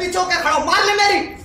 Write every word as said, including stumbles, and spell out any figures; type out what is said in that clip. पीछे होकर खड़ा हूं, मान ले मेरी।